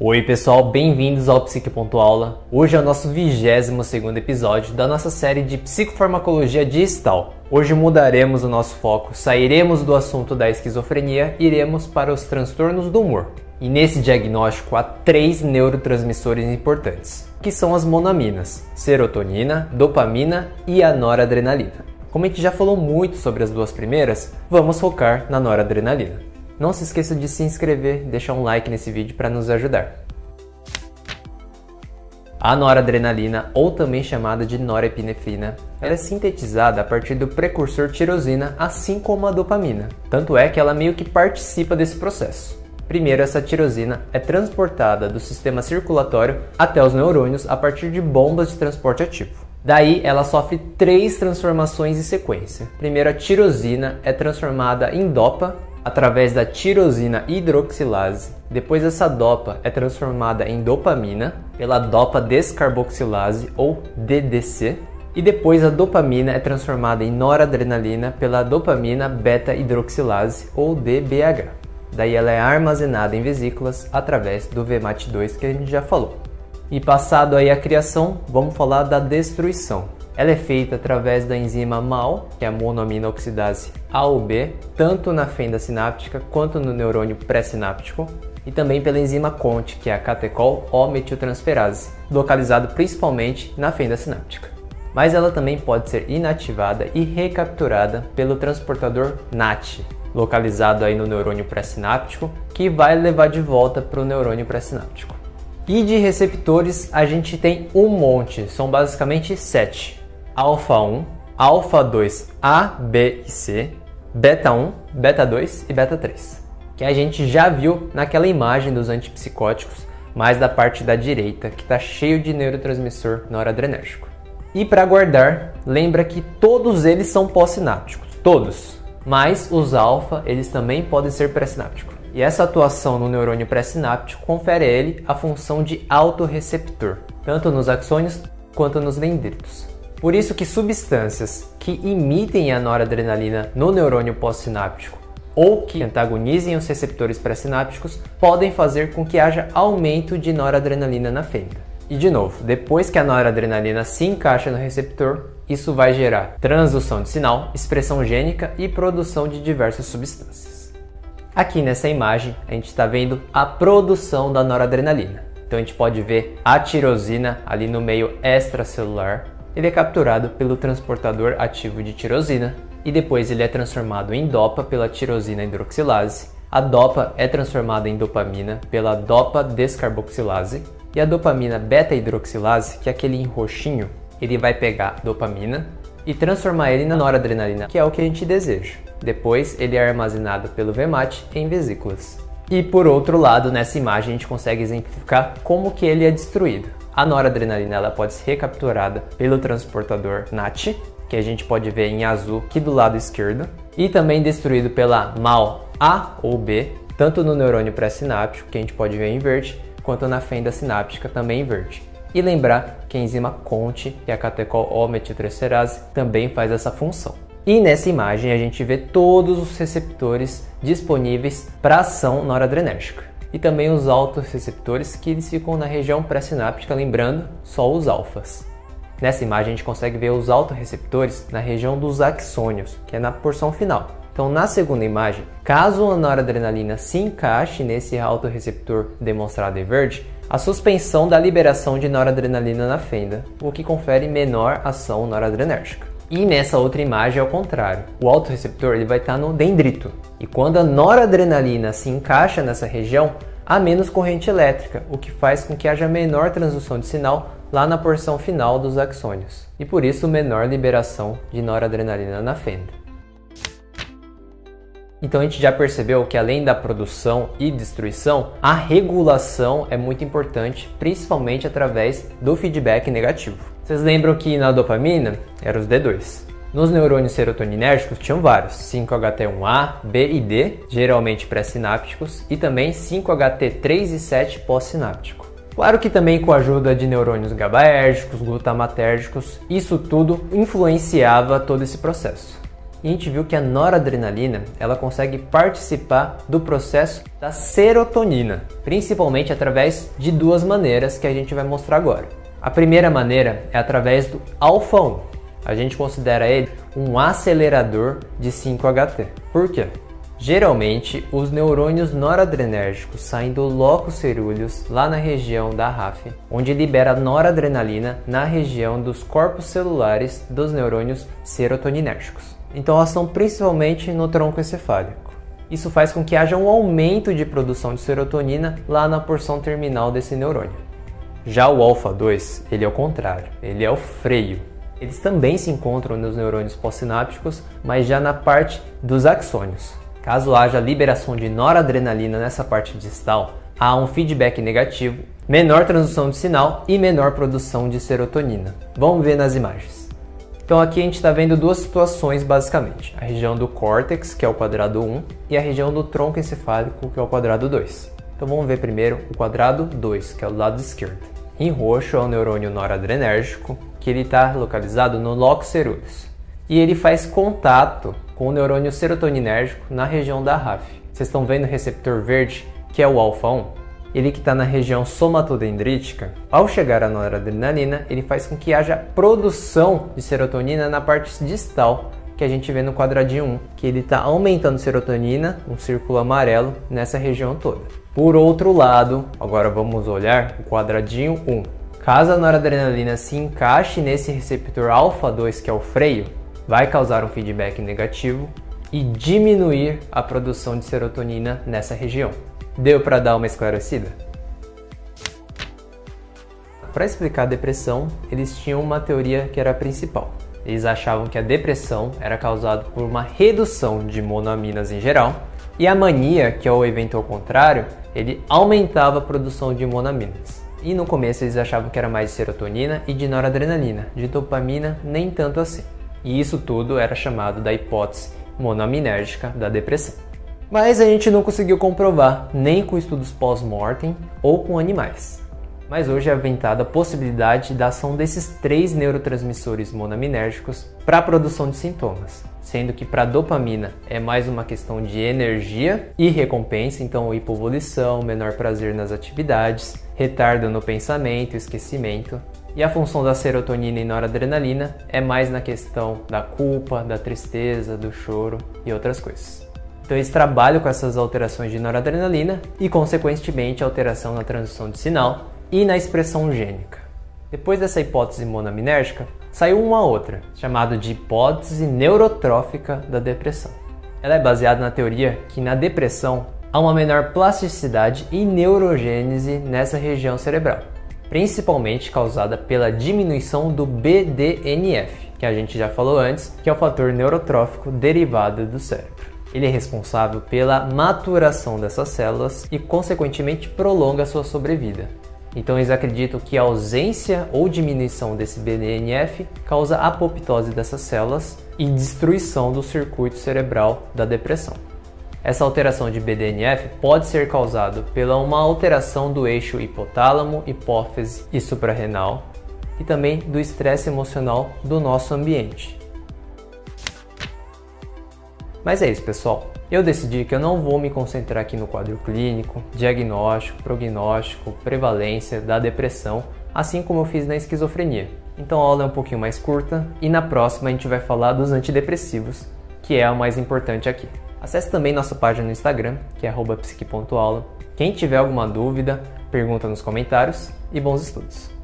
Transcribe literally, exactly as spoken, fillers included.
Oi pessoal, bem-vindos ao Psique.aula. Hoje é o nosso vigésimo segundo episódio da nossa série de Psicofarmacologia Digital. Hoje mudaremos o nosso foco, sairemos do assunto da esquizofrenia e iremos para os transtornos do humor. E nesse diagnóstico há três neurotransmissores importantes, que são as monaminas, serotonina, dopamina e a noradrenalina. Como a gente já falou muito sobre as duas primeiras, vamos focar na noradrenalina. Não se esqueça de se inscrever, deixar um like nesse vídeo para nos ajudar. A noradrenalina, ou também chamada de norepinefrina, ela é sintetizada a partir do precursor tirosina, assim como a dopamina. Tanto é que ela meio que participa desse processo. Primeiro, essa tirosina é transportada do sistema circulatório até os neurônios a partir de bombas de transporte ativo. Daí, ela sofre três transformações em sequência. Primeiro, a tirosina é transformada em dopa através da tirosina hidroxilase. Depois, essa dopa é transformada em dopamina pela dopa descarboxilase, ou D D C. E depois, a dopamina é transformada em noradrenalina pela dopamina beta-hidroxilase, ou D B H. Daí ela é armazenada em vesículas através do V MAT dois, que a gente já falou. E passado aí a criação, vamos falar da destruição. Ela é feita através da enzima M A O, que é a monoamina oxidase A ou B, tanto na fenda sináptica quanto no neurônio pré-sináptico, e também pela enzima C O M T, que é a catecol-O-metiltransferase, localizado principalmente na fenda sináptica. Mas ela também pode ser inativada e recapturada pelo transportador N A T, localizado aí no neurônio pré-sináptico, que vai levar de volta para o neurônio pré-sináptico. E de receptores a gente tem um monte, são basicamente sete. Alfa um, alfa dois A, B e C, beta um, beta dois e beta três, que a gente já viu naquela imagem dos antipsicóticos, mais da parte da direita, que está cheio de neurotransmissor noradrenérgico. E para guardar, lembra que todos eles são pós-sinápticos, todos. Mas os alfa, eles também podem ser pré-sinápticos. E essa atuação no neurônio pré-sináptico confere a ele a função de autorreceptor, tanto nos axônios quanto nos dendritos. Por isso que substâncias que imitem a noradrenalina no neurônio pós-sináptico ou que antagonizem os receptores pré-sinápticos podem fazer com que haja aumento de noradrenalina na fenda. E de novo, depois que a noradrenalina se encaixa no receptor, isso vai gerar transdução de sinal, expressão gênica e produção de diversas substâncias. Aqui nessa imagem, a gente está vendo a produção da noradrenalina. Então a gente pode ver a tirosina ali no meio extracelular. Ele é capturado pelo transportador ativo de tirosina e depois ele é transformado em dopa pela tirosina hidroxilase. A dopa é transformada em dopamina pela dopa descarboxilase e a dopamina beta-hidroxilase, que é aquele em roxinho, ele vai pegar dopamina e transformar ele na noradrenalina, que é o que a gente deseja. Depois ele é armazenado pelo V MAT em vesículas. E por outro lado, nessa imagem a gente consegue exemplificar como que ele é destruído. A noradrenalina ela pode ser recapturada pelo transportador N A T, que a gente pode ver em azul aqui do lado esquerdo, e também destruído pela M A O A ou B, tanto no neurônio pré-sináptico, que a gente pode ver em verde, quanto na fenda sináptica, também em verde. E lembrar que a enzima C O M T, que é a catecol-O-metiltransferase, também faz essa função. E nessa imagem a gente vê todos os receptores disponíveis para ação noradrenérgica. E também os autorreceptores que eles ficam na região pré-sináptica, lembrando, só os alfas. Nessa imagem a gente consegue ver os autorreceptores na região dos axônios, que é na porção final. Então na segunda imagem, caso a noradrenalina se encaixe nesse autorreceptor demonstrado em verde, a suspensão da liberação de noradrenalina na fenda, o que confere menor ação noradrenérgica. E nessa outra imagem é o contrário, o autorreceptor ele vai estar no dendrito, e quando a noradrenalina se encaixa nessa região, há menos corrente elétrica, o que faz com que haja menor transdução de sinal lá na porção final dos axônios, e por isso menor liberação de noradrenalina na fenda. Então a gente já percebeu que além da produção e destruição, a regulação é muito importante, principalmente através do feedback negativo. Vocês lembram que na dopamina eram os D dois. Nos neurônios serotoninérgicos tinham vários, cinco H T um A, B e D, geralmente pré-sinápticos, e também cinco H T três e sete pós-sináptico. Claro que também com a ajuda de neurônios GABAérgicos, glutamatérgicos, isso tudo influenciava todo esse processo. E a gente viu que a noradrenalina, ela consegue participar do processo da serotonina, principalmente através de duas maneiras que a gente vai mostrar agora. A primeira maneira é através do alfa um. A gente considera ele um acelerador de cinco H T. Por quê? Geralmente, os neurônios noradrenérgicos saem do locus ceruleus, lá na região da R A F, onde libera noradrenalina na região dos corpos celulares dos neurônios serotoninérgicos. Então, elas são principalmente no tronco encefálico. Isso faz com que haja um aumento de produção de serotonina lá na porção terminal desse neurônio. Já o alfa dois, ele é o contrário, ele é o freio. Eles também se encontram nos neurônios pós-sinápticos, mas já na parte dos axônios. Caso haja liberação de noradrenalina nessa parte distal, há um feedback negativo, menor transdução de sinal e menor produção de serotonina. Vamos ver nas imagens. Então aqui a gente está vendo duas situações basicamente, a região do córtex, que é o quadrado um, e a região do tronco encefálico, que é o quadrado dois. Então vamos ver primeiro o quadrado dois, que é o lado esquerdo. Em roxo é o neurônio noradrenérgico, que ele está localizado no locus ceruleus. E ele faz contato com o neurônio serotoninérgico na região da R A F. Vocês estão vendo o receptor verde, que é o alfa um? Ele que está na região somatodendrítica. Ao chegar à noradrenalina, ele faz com que haja produção de serotonina na parte distal, que a gente vê no quadradinho um, que ele está aumentando serotonina, um círculo amarelo, nessa região toda. Por outro lado, agora vamos olhar o quadradinho um. Caso a noradrenalina se encaixe nesse receptor alfa dois, que é o freio, vai causar um feedback negativo e diminuir a produção de serotonina nessa região. Deu para dar uma esclarecida? Para explicar a depressão, eles tinham uma teoria que era a principal. Eles achavam que a depressão era causada por uma redução de monoaminas em geral e a mania, que é o evento ao contrário, ele aumentava a produção de monoaminas. E no começo eles achavam que era mais de serotonina e de noradrenalina, de dopamina nem tanto assim. E isso tudo era chamado da hipótese monoaminérgica da depressão. Mas a gente não conseguiu comprovar nem com estudos pós-mortem ou com animais. Mas hoje é aventada a possibilidade da ação desses três neurotransmissores monoaminérgicos para a produção de sintomas, sendo que para a dopamina é mais uma questão de energia e recompensa, então hipovolução, menor prazer nas atividades, retardo no pensamento, esquecimento. E a função da serotonina e noradrenalina é mais na questão da culpa, da tristeza, do choro e outras coisas. Então eles trabalham com essas alterações de noradrenalina e, consequentemente, alteração na transdução de sinal e na expressão gênica. Depois dessa hipótese monoaminérgica, saiu uma outra, chamada de hipótese neurotrófica da depressão. Ela é baseada na teoria que na depressão há uma menor plasticidade e neurogênese nessa região cerebral, principalmente causada pela diminuição do B D N F, que a gente já falou antes, que é o fator neurotrófico derivado do cérebro. Ele é responsável pela maturação dessas células e, consequentemente, prolonga sua sobrevida. Então eles acreditam que a ausência ou diminuição desse B D N F causa apoptose dessas células e destruição do circuito cerebral da depressão. Essa alteração de B D N F pode ser causada pela uma alteração do eixo hipotálamo, hipófise e suprarrenal e também do estresse emocional do nosso ambiente. Mas é isso, pessoal. Eu decidi que eu não vou me concentrar aqui no quadro clínico, diagnóstico, prognóstico, prevalência da depressão, assim como eu fiz na esquizofrenia. Então a aula é um pouquinho mais curta e na próxima a gente vai falar dos antidepressivos, que é o mais importante aqui. Acesse também nossa página no Instagram, que é arroba psique ponto aula. Quem tiver alguma dúvida, pergunta nos comentários e bons estudos!